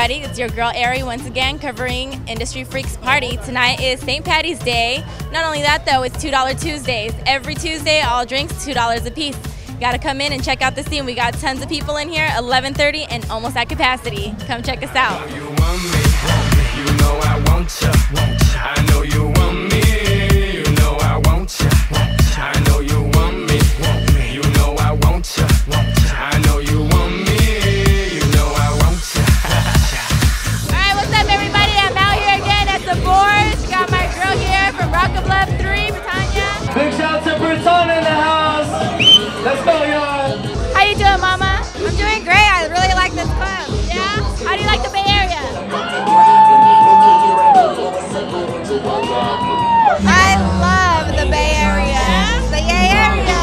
everybody. It's your girl Aerie once again covering Industry Freak's party. Tonight is St. Patty's Day. Not only that though, it's $2 Tuesdays. Every Tuesday, all drinks $2 a piece. You gotta come in and check out the scene. We got tons of people in here, 11:30 and almost at capacity. Come check us out. You want me, you know I want ya. I know you want me, you know I want ya. I know you want me, you know I want ya. I know you want me, you know I want ya. All right, what's up everybody? I'm out here again at Sabor. Got my girl here from Rock of Love 3, Brittanya. Big shout to Brittanya in the house. Let's go, y'all! How you doing, Mama? I'm doing great. I really like this club. Yeah? How do you like the Bay Area? I love the Bay Area. The Yay Area!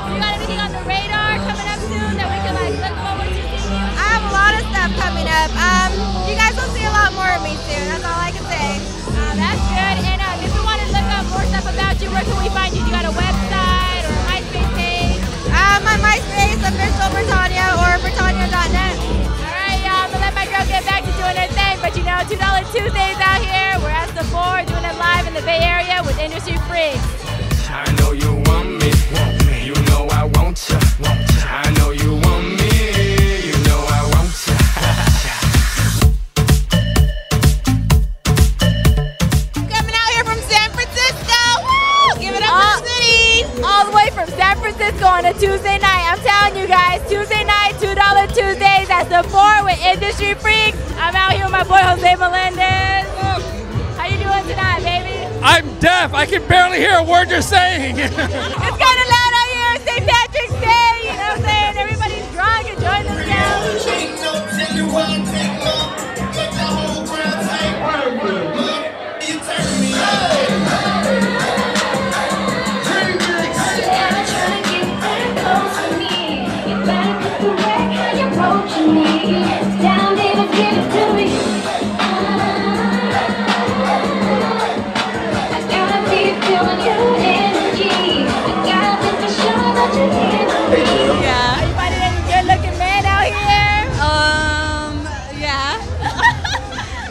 You got anything on the radar coming up soon that we can look forward to seeing? I have a lot of stuff coming up. You guys will see a lot more of me soon. That's all I can say. That's good. And more stuff about you, where can we find you? Do you got a website or a MySpace page? My MySpace, official Brittanya or Brittanya.net. All right, y'all, I'm gonna let my girl get back to doing her thing, but you know, $2 Tuesdays out here. We're at the Sabor doing it live in the Bay Area with Industry Freak. I know you want me, you know I want you. I know you want me. On a Tuesday night. I'm telling you guys, Tuesday night, $2 Tuesdays at Sabor with Industry Freak. I'm out here with my boy Jose Melendez. How you doing tonight, baby? I'm deaf. I can barely hear a word you're saying. It's kind of loud out here. St. Patrick's Day. You know what I'm saying? Everybody's drunk. Enjoy themselves. Down, baby, give it to me. I gotta be feeling your energy. I gotta be for sure that you're here for me. Yeah. Are you finding any good-looking man out here? Yeah.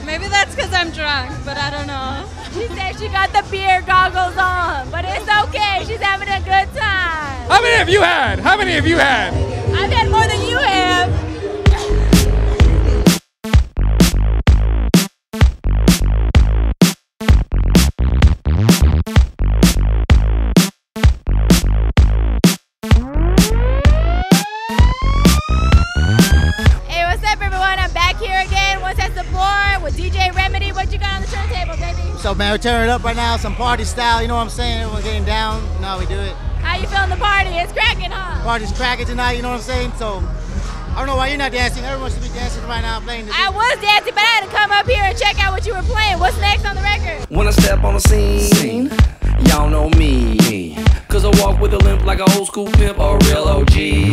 Maybe that's because I'm drunk, but I don't know. She said she got the beer goggles on, but it's okay. She's having a good time. How many have you had? How many have you had? I've had more than you have. DJ Remedy, what you got on the turntable, baby? So, man, we're tearing it up right now, some party style, you know what I'm saying? Everyone's getting down, you know how we do it. How you feeling the party? It's cracking, huh? Party's cracking tonight, you know what I'm saying? So, I don't know why you're not dancing. Everyone should be dancing right now playing this. I was dancing, but I had to come up here and check out what you were playing. What's next on the record? When I step on the scene, y'all know me. Cause I walk with a limp like an old school pimp or a real OG.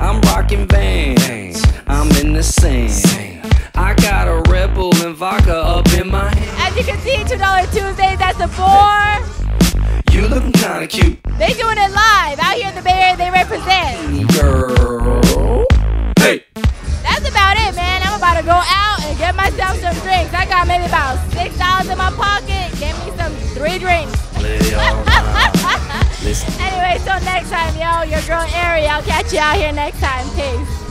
I'm rocking Vans, I'm in the sand. I got a Red Bull and vodka up in my hand. As you can see, $2 Tuesdays at Sabor. You looking kinda cute. They doing it live. Out here in the Bay Area, they represent. Girl. Hey. That's about it, man. I'm about to go out and get myself some drinks. I got maybe about $6 in my pocket. Get me some 3 drinks. Anyway, so next time, yo, your girl Aerie. I'll catch you out here next time. Peace.